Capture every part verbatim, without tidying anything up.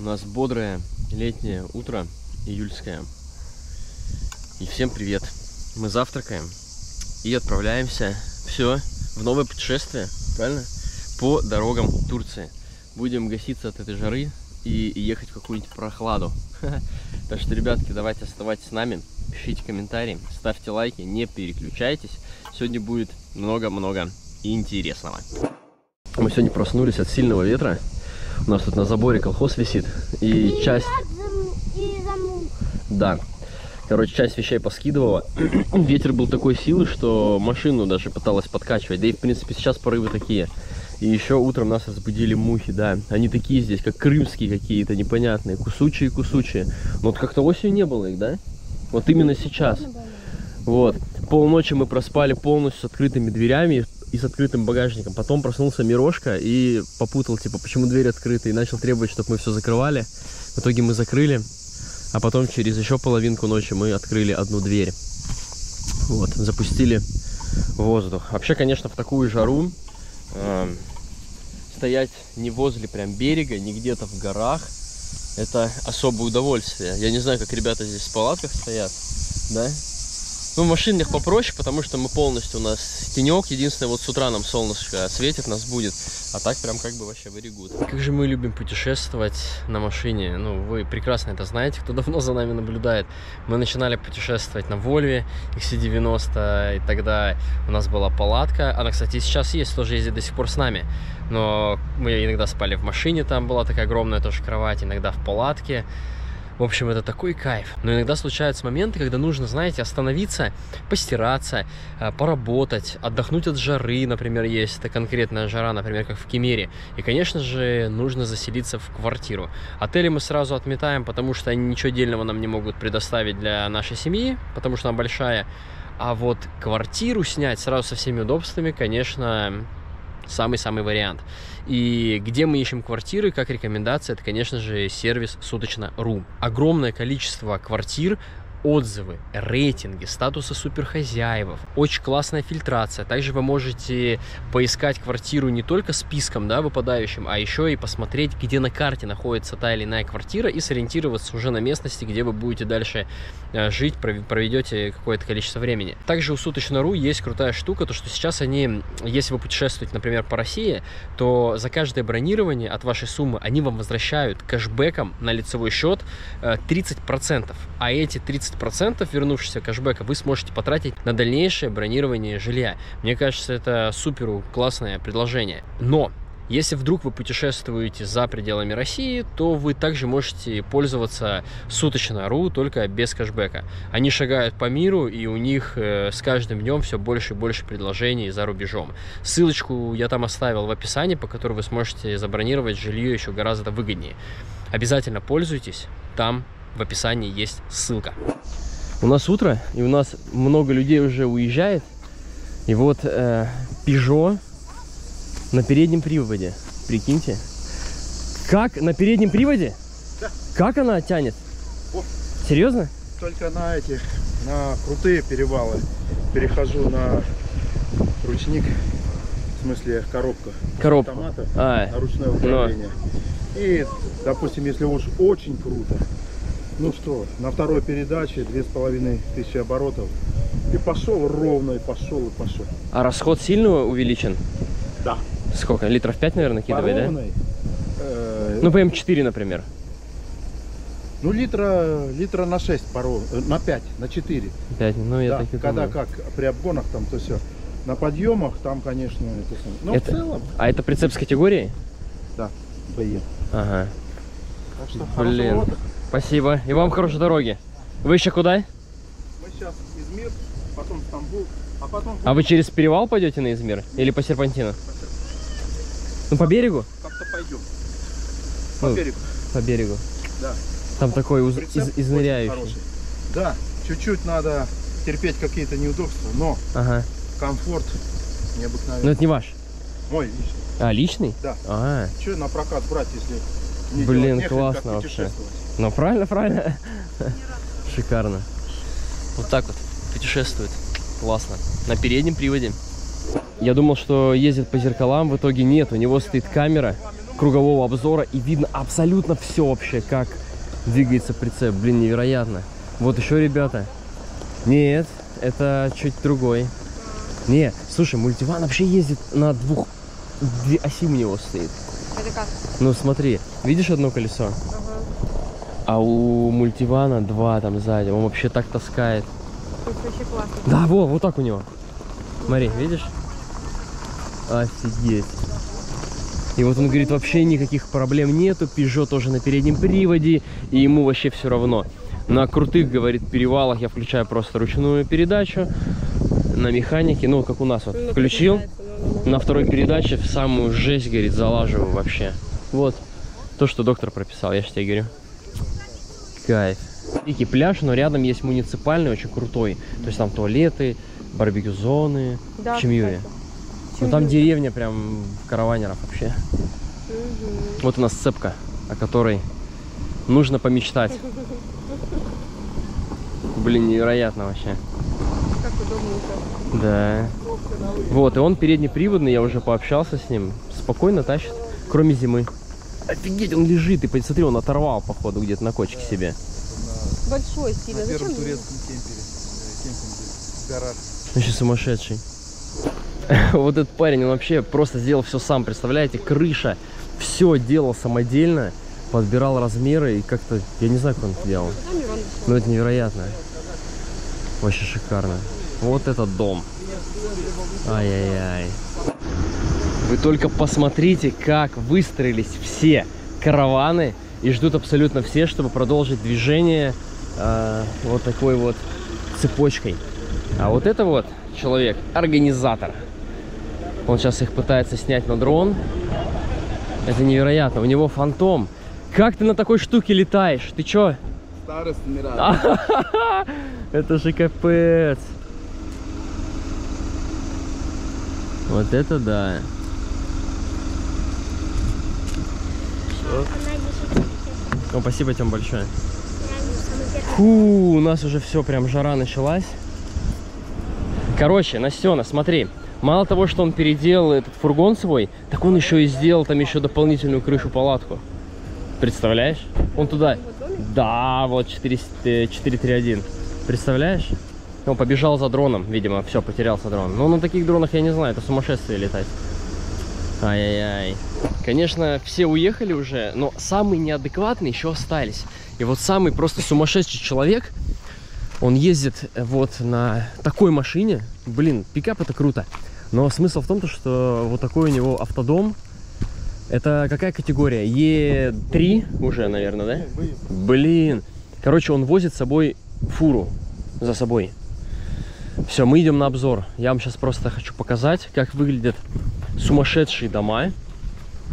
У нас бодрое летнее утро, июльское. И всем привет. Мы завтракаем и отправляемся все в новое путешествие, правильно? По дорогам Турции. Будем гаситься от этой жары и ехать в какую-нибудь прохладу. Так что, ребятки, давайте оставайтесь с нами, пишите комментарии, ставьте лайки, не переключайтесь. Сегодня будет много-много интересного. Мы сегодня проснулись от сильного ветра. У нас тут на заборе колхоз висит. И часть... Да. Короче, часть вещей поскидывала. Ветер был такой силы, что машину даже пыталась подкачивать. Да и, в принципе, сейчас порывы такие. И еще утром нас разбудили мухи, да. Они такие здесь, как крымские какие-то непонятные. Кусучие-кусучие. Но вот как-то осенью не было их, да? Вот именно сейчас. Вот. Полночи мы проспали полностью с открытыми дверями и с открытым багажником. Потом проснулся Мирошка и попутал, типа, почему дверь открыта, и начал требовать, чтобы мы все закрывали. В итоге мы закрыли, а потом через еще половинку ночи мы открыли одну дверь. Вот, запустили воздух. Вообще, конечно, в такую жару э, стоять не возле прям берега, не где-то в горах, это особое удовольствие. Я не знаю, как ребята здесь в палатках стоят, да? Ну, в машинах попроще, потому что мы полностью, у нас тенек. Единственное, вот с утра нам солнышко светит, нас будет. А так прям как бы вообще вырегут. Как же мы любим путешествовать на машине. Ну, вы прекрасно это знаете, кто давно за нами наблюдает. Мы начинали путешествовать на Volvo икс си девяносто, и тогда у нас была палатка. Она, кстати, сейчас есть, тоже ездит до сих пор с нами. Но мы иногда спали в машине, там была такая огромная тоже кровать, иногда в палатке. В общем, это такой кайф. Но иногда случаются моменты, когда нужно, знаете, остановиться, постираться, поработать, отдохнуть от жары, например, есть это конкретная жара, например, как в Кемере. И, конечно же, нужно заселиться в квартиру. Отели мы сразу отметаем, потому что они ничего дельного нам не могут предоставить для нашей семьи, потому что она большая. А вот квартиру снять сразу со всеми удобствами, конечно... самый-самый вариант. И где мы ищем квартиры, как рекомендация, это, конечно же, сервис суточно точка ру. Огромное количество квартир, отзывы, рейтинги, статусы суперхозяев, очень классная фильтрация. Также вы можете поискать квартиру не только списком, да, выпадающим, а еще и посмотреть, где на карте находится та или иная квартира, и сориентироваться уже на местности, где вы будете дальше жить, проведете какое-то количество времени. Также у суточно точка ру есть крутая штука, то что сейчас они, если вы путешествуете, например, по России, то за каждое бронирование от вашей суммы они вам возвращают кэшбэком на лицевой счет тридцать процентов, а эти тридцать процентов вернувшегося кэшбэка вы сможете потратить на дальнейшее бронирование жилья. Мне кажется, это супер классное предложение. Но если вдруг вы путешествуете за пределами России, то вы также можете пользоваться суточно точка ру, только без кэшбэка. Они шагают по миру, и у них с каждым днем все больше и больше предложений за рубежом. Ссылочку я там оставил в описании, по которой вы сможете забронировать жилье еще гораздо выгоднее. Обязательно пользуйтесь, там в описании есть ссылка. У нас утро, и у нас много людей уже уезжает. И вот э, Peugeot на переднем приводе. Прикиньте. Как? На переднем приводе? Да. Как она тянет? О. Серьезно? Только на этих, на крутые перевалы. Перехожу на ручник, в смысле коробка. Коробка. Автомата, а. На ручное управление. Но. И, допустим, если уж очень круто, ну что, на второй передаче две с половиной тысячи оборотов. И пошел ровно, и пошел, и пошел. А расход сильно увеличен? Да. Сколько? Литров пять, наверное, кидывает, да? Э... Ну, по эм четыре, например. Ну, литра, литра на шесть, паров... на пять, на четыре. пять, ну, я да, так и когда думаю. Как, при обгонах там, то все. На подъемах там, конечно, это... Но это... в целом... А это прицеп с категорией? Да, бэ е. Ага. Так что, блин. Спасибо. И вам хорошей дороги. Вы еще куда? Мы сейчас Измир, потом Стамбул, а потом... А вы через перевал пойдете на Измир? Или по серпантину? Ну, по берегу? Как-то пойдем. По ну, берегу. По берегу. Да. Там такой уз... из... изныряющий. Да, чуть-чуть надо терпеть какие-то неудобства, но ага. Комфорт необыкновенный. Но это не ваш? Мой личный. А, личный? Да. А. Че на прокат брать, если... Не Блин, делать, классно вообще. Ну, правильно, правильно. Шикарно. Вот так вот путешествует. Классно. На переднем приводе. Я думал, что ездит по зеркалам, в итоге нет. У него стоит камера. кругового обзора, и видно абсолютно все вообще, как двигается прицеп. Блин, невероятно. Вот еще, ребята. Нет, это чуть другой. Не, слушай, мультиван вообще ездит на двух... Две оси у него стоит. Это как? Ну смотри, видишь одно колесо? Ага. А у мультивана два там сзади. Он вообще так таскает. Это вообще классно. Да, вот, вот так у него. Смотри, видишь? Офигеть. И вот он говорит, вообще никаких проблем нету. Peugeot тоже на переднем приводе. И ему вообще все равно. На крутых, говорит, перевалах я включаю просто ручную передачу. На механике, ну как у нас вот, включил. На второй передаче в самую жесть, говорит, залаживаю вообще. Вот то, что доктор прописал, я же тебе говорю. Кайф. Дикий пляж, но рядом есть муниципальный, очень крутой. То есть там туалеты, барбекю-зоны, да, Чемьюри. Ну там деревня прям караванеров вообще. Угу. Вот у нас цепка, о которой нужно помечтать. Блин, невероятно вообще. Как удобненько. Да. Вот, и он переднеприводный, я уже пообщался с ним. Спокойно тащит, кроме зимы. Офигеть, он лежит, и посмотри, он оторвал, походу, где-то на кочке да. себе. Большой сильно. На первом турецком кемпере. Кемпинге. В горах. Вообще сумасшедший. Вот этот парень, он вообще просто сделал все сам, представляете? Крыша. Все делал самодельно, подбирал размеры и как-то, я не знаю, как он это делал. Но это невероятно. Вообще шикарно. Вот этот дом. Ай-яй-яй. Вы только посмотрите, как выстроились все караваны и ждут абсолютно все, чтобы продолжить движение э, вот такой вот цепочкой. А вот это вот человек, организатор. Он сейчас их пытается снять на дрон. Это невероятно. У него Phantom. Как ты на такой штуке летаешь? Ты чё? Старость не рада. Это же капец. Вот это да. О, спасибо тебе большое. Фу, у нас уже все, прям жара началась. Короче, Настена, смотри. Мало того, что он переделал этот фургон свой, так он еще и сделал там еще дополнительную крышу-палатку. Представляешь? Он туда... Да, вот четыре три один. Представляешь? Он побежал за дроном, видимо, все, потерялся дрон. Но на таких дронах я не знаю, это сумасшествие летать. Ай-яй-яй. Конечно, все уехали уже, но самые неадекватные еще остались. И вот самый просто сумасшедший человек, он ездит вот на такой машине. Блин, пикап это круто. Но смысл в том, что вот такой у него автодом. Это какая категория? Е три уже, наверное, да? Блин. Короче, он возит с собой фуру за собой. Все, мы идем на обзор. Я вам сейчас просто хочу показать, как выглядят сумасшедшие дома.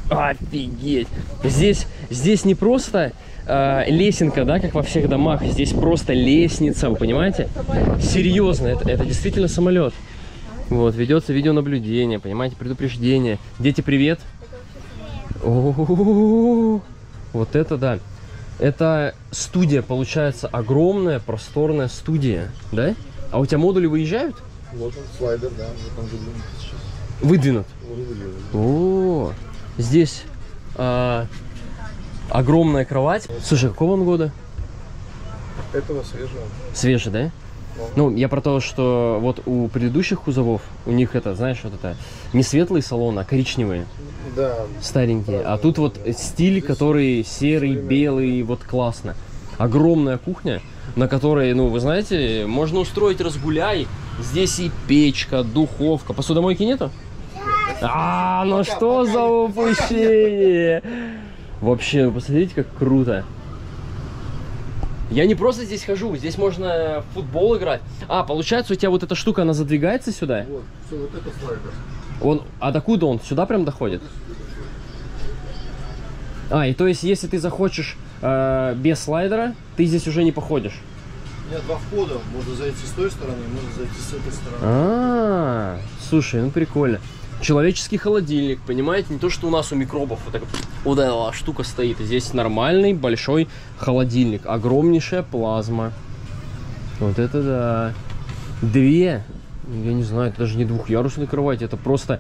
Офигеть! Здесь, здесь не просто э, лесенка, да, как во всех домах. Здесь просто лестница, вы понимаете? Серьезно, это, это действительно самолет. Вот, ведется видеонаблюдение, понимаете, предупреждение. Дети, привет! О-о-о-о-о-о. Вот это да. Это студия, получается, огромная, просторная студия, да? А у тебя модули выезжают? Вот он, слайдер, да, там выдвинут сейчас. Выдвинут? Выдвинут. О-о-о. Здесь а, огромная кровать. Слушай, какого он года? Этого свежего. Свежий, да? Ну, я про то, что вот у предыдущих кузовов, у них это, знаешь, вот это, не светлые салоны, а коричневые, да, старенькие. Правда, а тут вот да. стиль, здесь который серый, белый, вот классно. Огромная кухня, на которой, ну, вы знаете, можно устроить разгуляй. Здесь и печка, духовка. Посудомойки нету? А, ну что за упущение? Вообще, вы посмотрите, как круто. Я не просто здесь хожу, здесь можно в футбол играть. А, получается, у тебя вот эта штука, она задвигается сюда? Вот, все, вот это слайдер. Он, а докуда он? Сюда прям доходит? А, и то есть, если ты захочешь э, без слайдера, ты здесь уже не походишь? Нет, два входа. Можно зайти с той стороны, можно зайти с этой стороны. А, -а, -а. Слушай, ну прикольно. Человеческий холодильник, понимаете? Не то, что у нас у микробов вот такая вот эта штука стоит. Здесь нормальный большой холодильник. Огромнейшая плазма. Вот это да. Две, я не знаю, это даже не двухъярусная кровать. Это просто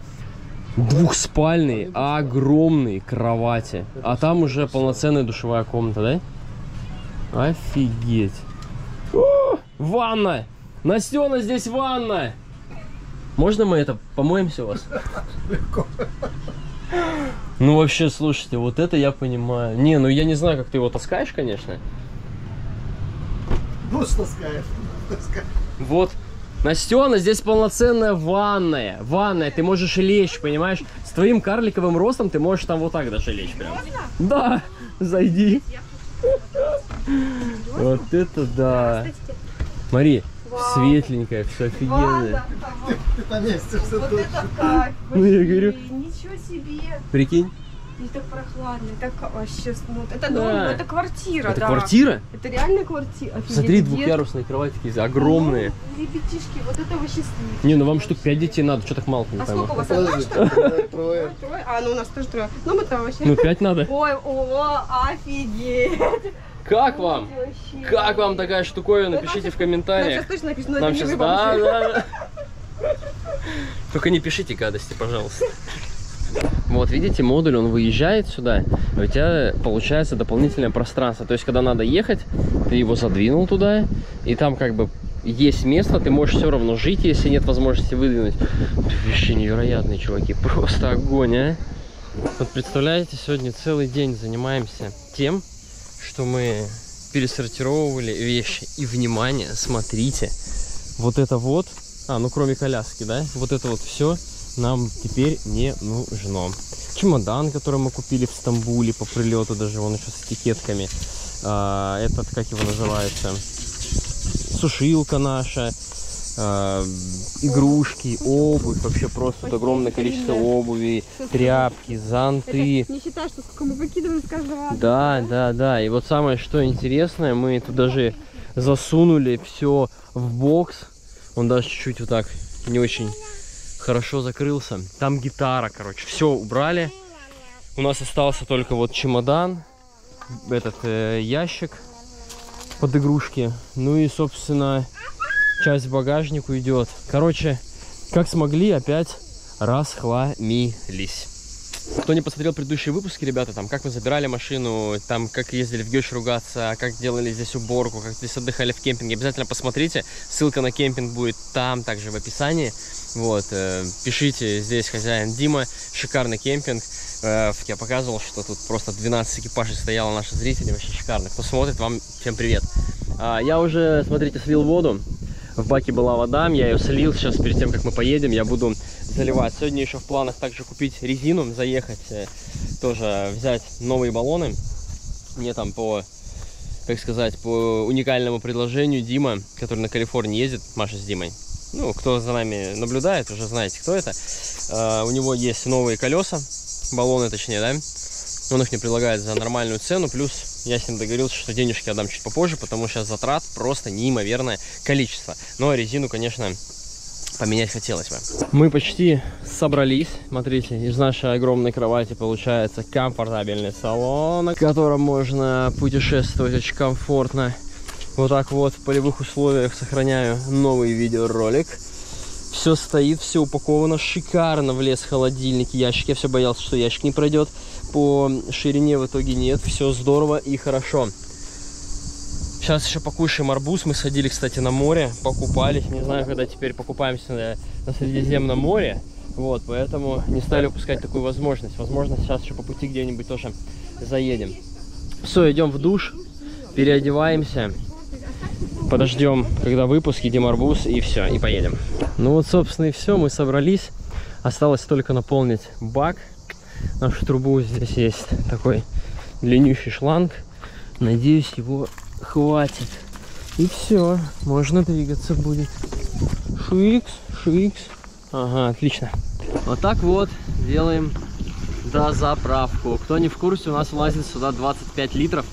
двухспальной, огромной кровати. А там уже полноценная душевая комната, да? Офигеть. О, ванна! Настена, здесь ванна! Можно мы это помоемся у вас? Легко. Ну вообще, слушайте, вот это я понимаю. Не, ну я не знаю, как ты его таскаешь, конечно. Ну, таскаешь. таскаешь. Вот. Настена, здесь полноценная ванная. Ванная, ты можешь лечь, понимаешь? С твоим карликовым ростом ты можешь там вот так даже лечь прям. Можно? Да, зайди. Вот это да. Смотри, светленькая, все офигенное. Ты поместишься тут. Вот это кайф. Ну я говорю. Ничего себе. Прикинь. И так прохладно, и так вообще смотрит. Это дом, да. Это квартира, это да. квартира? Это реально квартира. Офигеть. Смотри, двухъярусные кровати такие огромные. Ну, ребятишки, вот это вы счастливые. Не, ну вам штук пять детей надо, что так мало не пойму. А сколько у вас, одна, что ли? Трое. А, ну у нас тоже трое. Ну мы там вообще... Ну пять надо. Ой, о, офигеть. Как вам? Как вам такая штуковина? Напишите в комментариях. Нам сейчас точно напишут, но это не выбор. Только не пишите гадости, пожалуйста. Вот, видите, модуль, он выезжает сюда, у тебя получается дополнительное пространство. То есть, когда надо ехать, ты его задвинул туда, и там как бы есть место, ты можешь все равно жить, если нет возможности выдвинуть. Вообще невероятные, чуваки, просто огонь, а! Вот представляете, сегодня целый день занимаемся тем, что мы пересортировывали вещи. И, внимание, смотрите, вот это вот, а, ну кроме коляски, да, вот это вот все нам теперь не нужно. Чемодан, который мы купили в Стамбуле по прилету, даже он еще с этикетками. А, этот, как его называется, сушилка наша, а, игрушки, обувь, вообще просто вот огромное количество обуви, тряпки, зонты. Это не считай, что сколько мы выкидываем с каждого. Да, да, да. И вот самое что интересное, мы тут даже засунули все в бокс. Он даже чуть-чуть вот так не очень хорошо закрылся. Там гитара, короче, все убрали. У нас остался только вот чемодан, этот э, ящик под игрушки, ну и собственно часть багажник уйдет. Короче, как смогли, опять расхламились. Кто не посмотрел предыдущие выпуски, ребята, там как мы забирали машину, там как ездили в Гёш ругаться, как делали здесь уборку, как здесь отдыхали в кемпинге, обязательно посмотрите. Ссылка на кемпинг будет там также в описании. Вот, э, пишите, здесь хозяин Дима, шикарный кемпинг. Э, я показывал, что тут просто двенадцать экипажей стояло, наши зрители, вообще шикарно. Кто смотрит, вам всем привет. А, я уже, смотрите, слил воду. В баке была вода, я ее слил. Сейчас, перед тем, как мы поедем, я буду заливать. Сегодня еще в планах также купить резину, заехать, тоже взять новые баллоны. Мне там по, как сказать, по уникальному предложению Дима, который на Калифорнии ездит, Маша с Димой. Ну, кто за нами наблюдает, уже знаете, кто это. А, у него есть новые колеса, баллоны точнее, да? Он их мне предлагает за нормальную цену, плюс я с ним договорился, что денежки я дам чуть попозже, потому что сейчас затрат просто неимоверное количество. Но резину, конечно, поменять хотелось бы. Мы почти собрались. Смотрите, из нашей огромной кровати получается комфортабельный салон, в котором можно путешествовать очень комфортно. Вот так вот, в полевых условиях, сохраняю новый видеоролик. Все стоит, все упаковано, шикарно влез холодильник, ящик. Я все боялся, что ящик не пройдет по ширине, в итоге нет. Все здорово и хорошо. Сейчас еще покушаем арбуз. Мы сходили, кстати, на море, покупались. Не знаю, когда теперь покупаемся на, на Средиземном море. Вот, поэтому не стали упускать такую возможность. Возможно, сейчас еще по пути где-нибудь тоже заедем. Все, идем в душ, переодеваемся. Подождем, когда выпуск, едим арбуз и все, и поедем. Ну вот, собственно, и все, мы собрались. Осталось только наполнить бак. Нашу трубу, здесь есть такой длиннющий шланг. Надеюсь, его хватит. И все, можно двигаться будет. Шикс, шикс. Ага, отлично. Вот так вот делаем дозаправку. Кто не в курсе, у нас влазит сюда двадцать пять литров.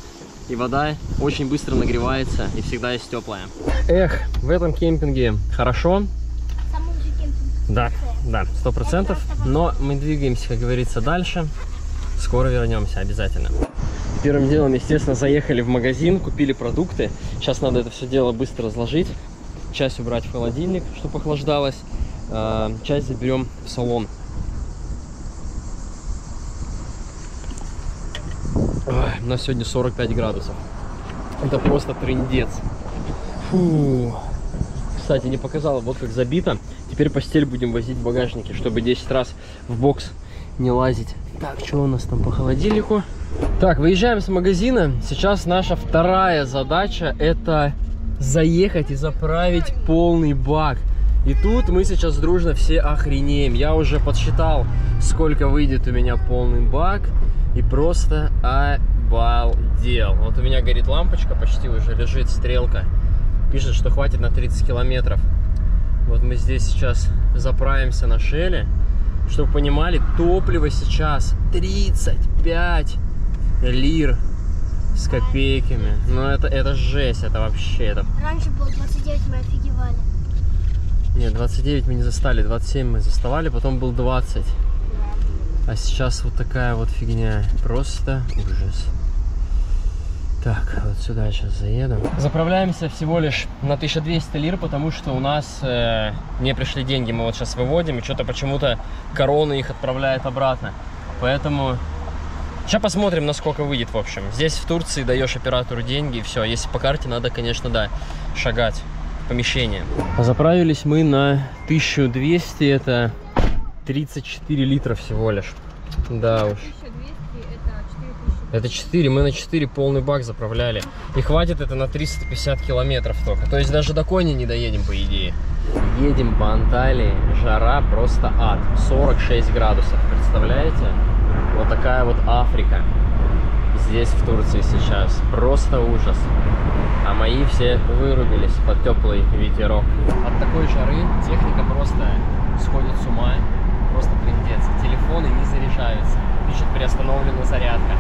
И вода очень быстро нагревается и всегда есть теплая. Эх, в этом кемпинге хорошо. Самый лучший кемпинг. Да, да, сто процентов. Но мы двигаемся, как говорится, дальше. Скоро вернемся обязательно. Первым делом, естественно, заехали в магазин, купили продукты. Сейчас надо это все дело быстро разложить. Часть убрать в холодильник, чтобы охлаждалось. Часть заберем в салон. У нас сегодня сорок пять градусов. Это просто трындец. Фу. Кстати, не показала, вот как забито. Теперь постель будем возить в багажнике, чтобы десять раз в бокс не лазить. Так, что у нас там по холодильнику? Так, выезжаем с магазина. Сейчас наша вторая задача — это заехать и заправить полный бак. И тут мы сейчас дружно все охренеем. Я уже подсчитал, сколько выйдет у меня полный бак. И просто обалдел. Вот у меня горит лампочка, почти уже лежит стрелка. Пишет, что хватит на тридцать километров. Вот мы здесь сейчас заправимся на шеле. Чтобы понимали, топливо сейчас тридцать пять лир с копейками. Ну это, это жесть, это вообще... Это... Раньше было двадцать девять, мы офигевали. Нет, двадцать девять мы не застали, двадцать семь мы заставали, потом был двадцать. А сейчас вот такая вот фигня. Просто ужас. Так, вот сюда я сейчас заеду. Заправляемся всего лишь на тысячу двести лир, потому что у нас э, не пришли деньги. Мы вот сейчас выводим, и что-то почему-то корона их отправляет обратно. Поэтому сейчас посмотрим, насколько выйдет, в общем. Здесь в Турции даешь оператору деньги, и все. Если по карте, надо, конечно, да, шагать в помещение. Заправились мы на тысячу двести, это... тридцать четыре литра всего лишь. Да уж. Это четыре, мы на четыре полный бак заправляли. И хватит это на триста пятьдесят километров только. То есть даже до Кони не доедем, по идее. Едем по Анталии, жара просто ад. сорок шесть градусов, представляете? Вот такая вот Африка. Здесь, в Турции сейчас. Просто ужас. А мои все вырубились под теплый ветерок. От такой жары техника просто сходит с ума. Просто трындец. Телефоны не заряжаются. Пишет: приостановлена зарядка.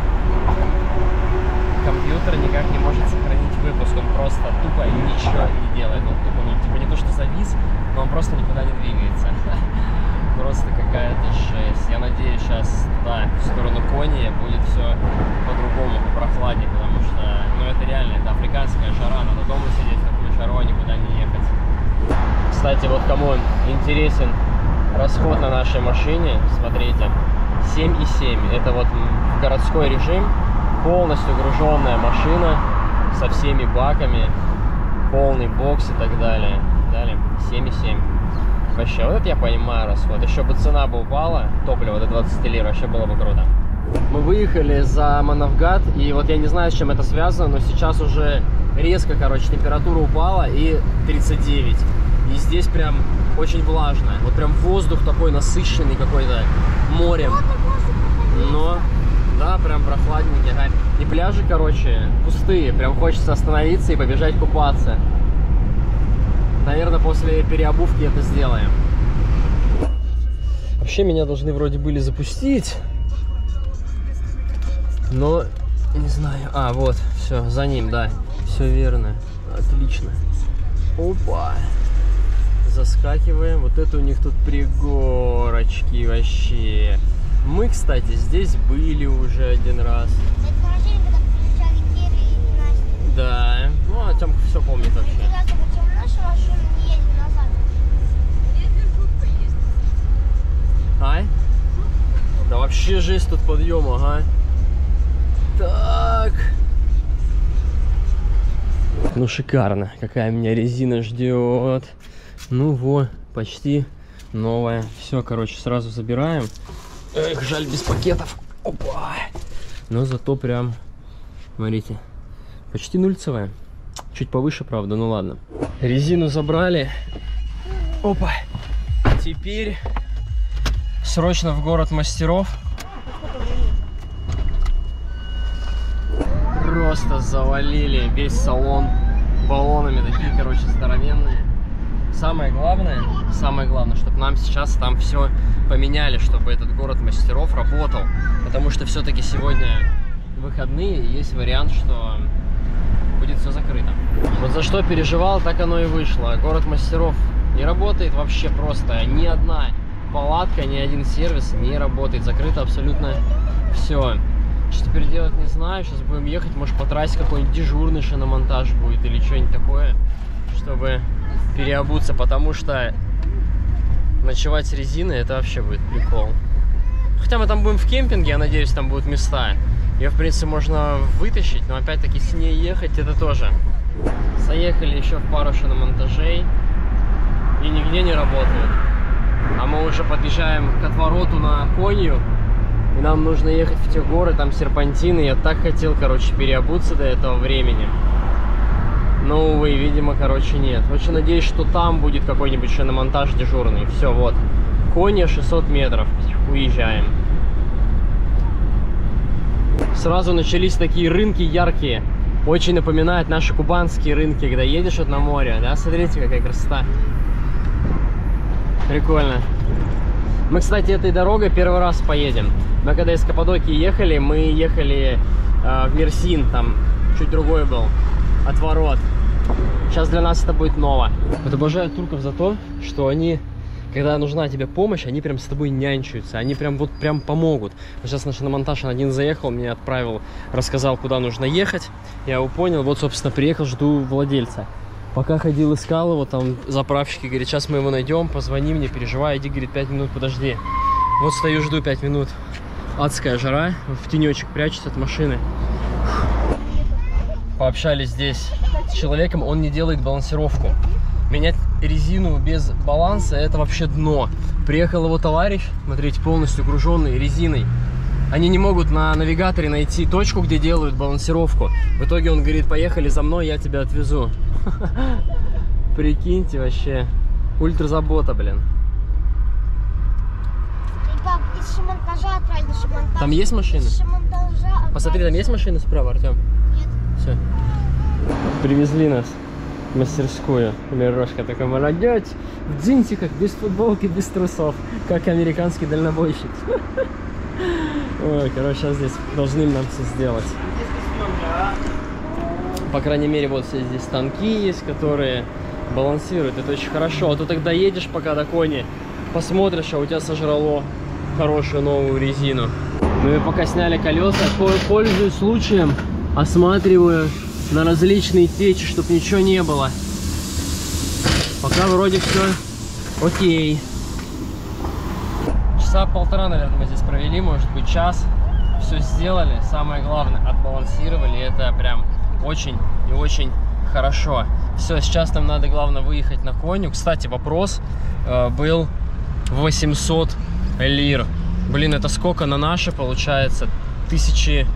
Компьютер никак не может сохранить выпуск. Он просто тупо ничего не делает. Он тупо не, типа, не то что завис, но он просто никуда не двигается. Просто какая-то жесть. Я надеюсь, сейчас туда, в сторону Конья, будет все по-другому, попрохладнее. Потому что, ну это реально, это африканская жара. Надо дома сидеть в такую жару, никуда не ехать. Кстати, вот кому интересен расход на нашей машине, смотрите, семь и семь. Это вот городской режим, полностью груженная машина, со всеми баками, полный бокс и так далее. Далее семь и семь. Вообще, вот это я понимаю расход. Еще бы цена бы упала, топливо до двадцати лир, вообще было бы круто. Мы выехали за Манавгат, и вот я не знаю, с чем это связано, но сейчас уже резко, короче, температура упала и тридцать девять. И здесь прям очень влажно. Вот прям воздух такой насыщенный какой-то морем. Но, да, прям прохладненький. И пляжи, короче, пустые. Прям хочется остановиться и побежать купаться. Наверное, после переобувки это сделаем. Вообще, меня должны вроде были запустить. Но, не знаю. А, вот, все, за ним, да. Все верно. Отлично. Опа. Заскакиваем. Вот это у них тут пригорочки вообще. Мы, кстати, здесь были уже один раз. Да. Ну, а Тёмка все помнит вообще. А? Да вообще жесть тут подъем, ага. Так. Ну, шикарно. Какая меня резина ждет. Ну вот, почти новая. Все, короче, сразу забираем. Эх, жаль, без пакетов. Опа! Но зато прям, смотрите, почти нульцевая. Чуть повыше, правда, ну ладно. Резину забрали. Опа! Теперь срочно в город мастеров. Просто завалили весь салон баллонами. Такие, короче, здоровенные. Самое главное, самое главное, чтобы нам сейчас там все поменяли, чтобы этот город мастеров работал. Потому что все-таки сегодня выходные, и есть вариант, что будет все закрыто. Вот за что переживал, так оно и вышло. Город мастеров не работает вообще просто. Ни одна палатка, ни один сервис не работает. Закрыто абсолютно все. Что теперь делать, не знаю. Сейчас будем ехать, может, по трассе какой-нибудь дежурный шиномонтаж будет или что-нибудь такое, чтобы переобуться, потому что ночевать с резиной — это вообще будет прикол. Хотя мы там будем в кемпинге, я надеюсь, там будут места. Ее, в принципе, можно вытащить, но опять-таки с ней ехать это тоже. Заехали еще в пару шиномонтажей и нигде не работает. А мы уже подъезжаем к отвороту на Конью, и нам нужно ехать в те горы, там серпантины. Я так хотел, короче, переобуться до этого времени. Но, увы, видимо, короче, нет. Очень надеюсь, что там будет какой-нибудь шиномонтаж дежурный. Все, вот. Конья, шестьсот метров. Уезжаем. Сразу начались такие рынки яркие. Очень напоминают наши кубанские рынки, когда едешь вот на море, да? Смотрите, какая красота. Прикольно. Мы, кстати, этой дорогой первый раз поедем. Мы когда из Каппадокии ехали, мы ехали э, в Мерсин, там чуть другой был отворот. Сейчас для нас это будет ново. Вот обожаю турков за то, что они... Когда нужна тебе помощь, они прям с тобой нянчаются, они прям вот прям помогут. Сейчас на шиномонтаж один заехал, меня отправил, рассказал, куда нужно ехать. Я его понял, вот, собственно, приехал, жду владельца. Пока ходил, искал его, там заправщики, говорит, сейчас мы его найдем, позвони мне, переживай, иди, говорит, пять минут подожди. Вот стою, жду пять минут. Адская жара, в тенечек прячусь от машины. Пообщались здесь с человеком, он не делает балансировку. Менять резину без баланса — это вообще дно. Приехал его товарищ, смотрите, полностью груженный резиной. Они не могут на навигаторе найти точку, где делают балансировку. В итоге он говорит, поехали за мной, я тебя отвезу. Прикиньте, вообще. Ультразабота, блин. Там есть машины? Посмотри, там есть машины справа, Артем? Нет. Все. Привезли нас. Мастерскую. Мирошка такой молодец, в джинсиках, без футболки, без трусов, как американский дальнобойщик. Ой, короче, сейчас здесь должны нам все сделать. По крайней мере, вот все здесь станки есть, которые балансируют. Это очень хорошо. А то тогда едешь пока до Кони, посмотришь, а у тебя сожрало хорошую новую резину. Мы пока сняли колеса, пользуюсь случаем, осматриваю на различные течи, чтобы ничего не было. Пока вроде все окей. Часа полтора, наверное, мы здесь провели, может быть, час. Все сделали. Самое главное, отбалансировали. Это прям очень и очень хорошо. Все, сейчас нам надо, главное, выехать на Коню. Кстати, вопрос э, был восемьсот лир. Блин, это сколько на наши получается? Тысячи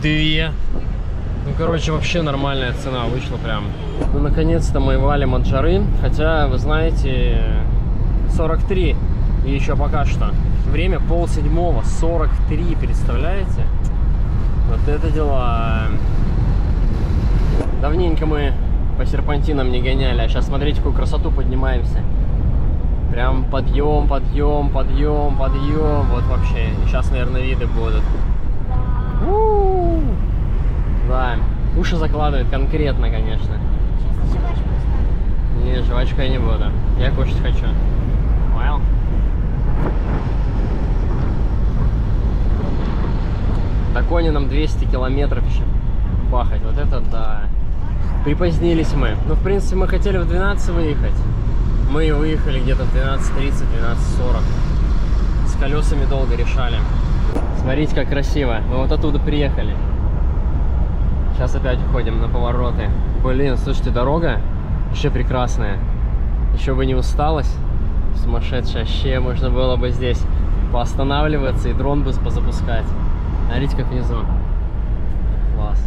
две. Ну, короче, вообще нормальная цена вышла прям. Ну, наконец-то мы валим от жары. Хотя, вы знаете, сорок три. И еще пока что. Время полседьмого. сорок три, представляете? Вот это дела. Давненько мы по серпантинам не гоняли. А сейчас, смотрите, какую красоту поднимаемся. Прям подъем, подъем, подъем, подъем. Вот вообще. Сейчас, наверное, виды будут. Да, уши закладывает конкретно, конечно. Сейчас жвачку ставлю. Не, жвачку я не буду. Я кушать хочу. Понял? До Кони нам двести километров еще пахать. Вот это да. Припозднились мы. Ну, в принципе, мы хотели в двенадцать выехать. Мы выехали где-то в двенадцать тридцать, двенадцать сорок. С колесами долго решали. Смотрите, как красиво. Мы вот оттуда приехали. Сейчас опять уходим на повороты. Блин, слушайте, дорога еще прекрасная. Еще бы не усталась. Сумасшедшая, вообще можно было бы здесь поостанавливаться и дрон бы позапускать. Смотрите, как внизу. Класс.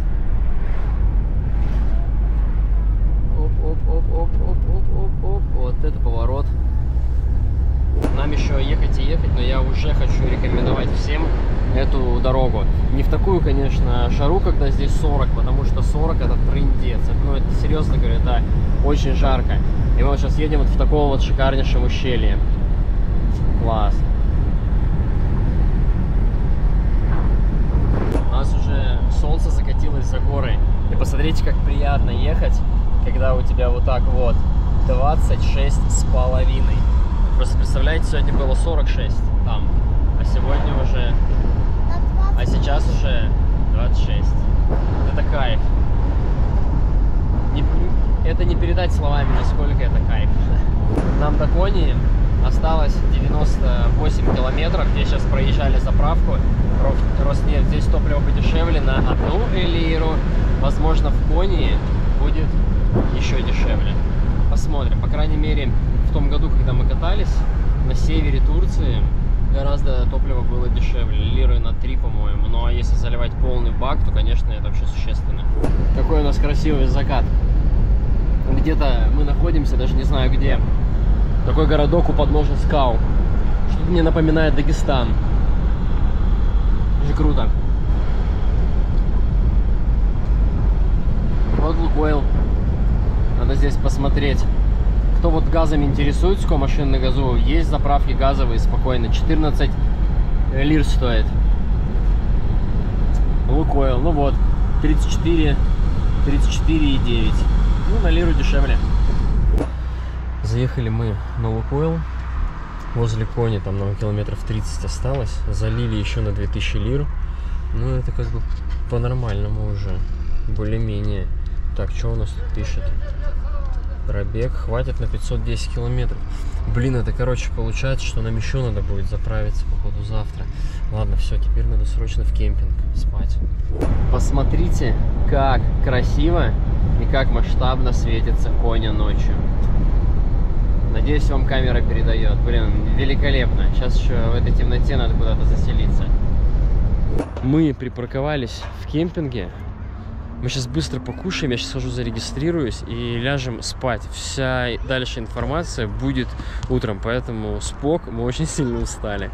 Оп-оп-оп-оп-оп-оп-оп. Вот это поворот. Нам еще ехать и ехать, но я уже хочу рекомендовать всем эту дорогу. Не в такую, конечно, жару, когда здесь сорок, потому что сорок это трындец. Ну, это серьезно говорю, это очень жарко. И мы вот сейчас едем вот в таком вот шикарнейшем ущелье. Класс. У нас уже солнце закатилось за горы. И посмотрите, как приятно ехать, когда у тебя вот так вот двадцать шесть с половиной. Просто представляете, сегодня было сорок шесть там, а сегодня уже, а сейчас уже двадцать шесть. Это кайф. Не, это не передать словами, насколько это кайф. Нам до Кони осталось девяносто восемь километров, где сейчас проезжали заправку Роснефть. Здесь топливо подешевле на одну лиру, возможно, в Конии будет еще дешевле. Посмотрим. По крайней мере, в том году, когда мы катались на севере Турции, гораздо топливо было дешевле, лиры на три, по-моему. Но если заливать полный бак, то, конечно, это вообще существенно. Какой у нас красивый закат. Где-то мы находимся, даже не знаю где. Такой городок у подножия скал. Что-то мне напоминает Дагестан. Очень круто. Вот Лукойл. Надо здесь посмотреть. Кто вот газами интересуется, у машин на газу, есть заправки газовые, спокойно. четырнадцать лир стоит. Лукойл, ну вот, тридцать четыре, тридцать четыре и девять. Ну, на лиру дешевле. Заехали мы на Лукойл. Возле Кони, там нам километров тридцать осталось. Залили еще на две тысячи лир. Ну, это как бы по-нормальному уже. Более-менее. Так, что у нас тут пишет? Пробег хватит на пятьсот десять километров. Блин, это, короче, получается, что нам еще надо будет заправиться, походу, завтра. Ладно, все, теперь надо срочно в кемпинг спать. Посмотрите, как красиво и как масштабно светится Коня ночью. Надеюсь, вам камера передает. Блин, великолепно. Сейчас еще в этой темноте надо куда-то заселиться. Мы припарковались в кемпинге. Мы сейчас быстро покушаем, я сейчас схожу, зарегистрируюсь и ляжем спать. Вся дальше информация будет утром, поэтому спок, мы очень сильно устали.